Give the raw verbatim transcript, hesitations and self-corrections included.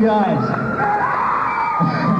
you guys.